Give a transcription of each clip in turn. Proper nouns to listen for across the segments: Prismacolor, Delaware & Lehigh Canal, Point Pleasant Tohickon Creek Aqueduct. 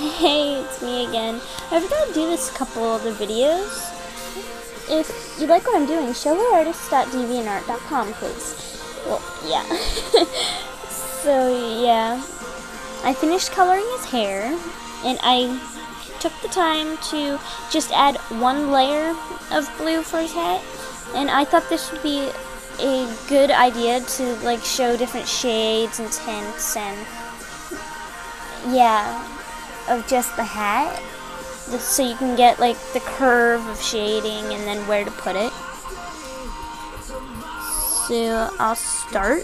Hey, it's me again. I forgot to do this a couple other videos. If you like what I'm doing, show showwearartist.deviantart.com, please. Well, yeah. So, yeah. I finished coloring his hair, and I took the time to just add one layer of blue for his hat, and I thought this would be a good idea to, like, show different shades and tints and, yeah, of just the hat, just so you can get, like, the curve of shading and then where to put it. So I'll start.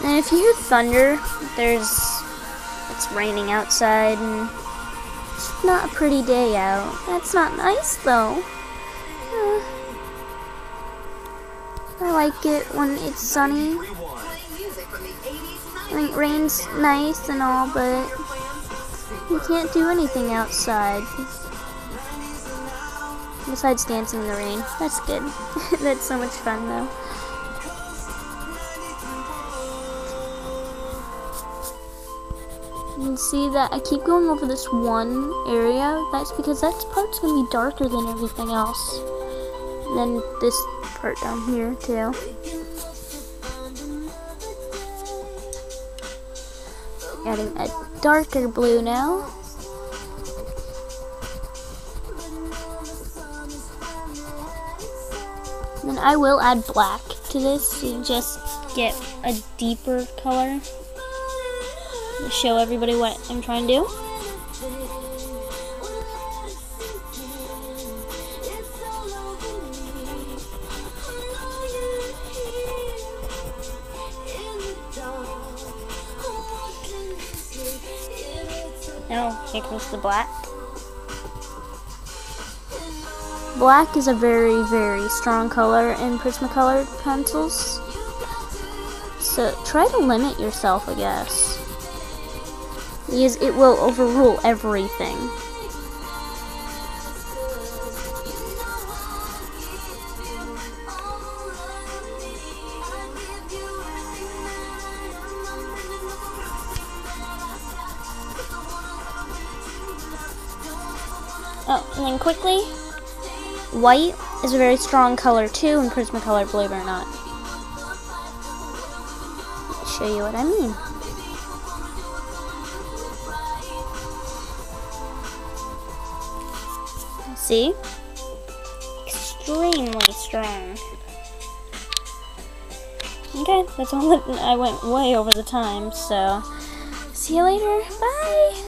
And if you hear thunder, it's raining outside and it's not a pretty day out. That's not nice though. I like it when it's sunny. I mean, rain's nice and all, but you can't do anything outside besides dancing in the rain. That's good. That's so much fun though. You can see that I keep going over this one area. That's because that part's going to be darker than everything else. And then this part down here too. Adding a darker blue now. And then I will add black to this to just get a deeper color. To show everybody what I'm trying to do. Now, here comes the black. Black is a very, very strong color in Prismacolor pencils. So try to limit yourself, I guess. Because it will overrule everything. Oh, and then quickly, white is a very strong color too in Prismacolor, believe it or not. I'll show you what I mean. See? Extremely strong. Okay, that's all. I went way over the time, so see you later. Bye!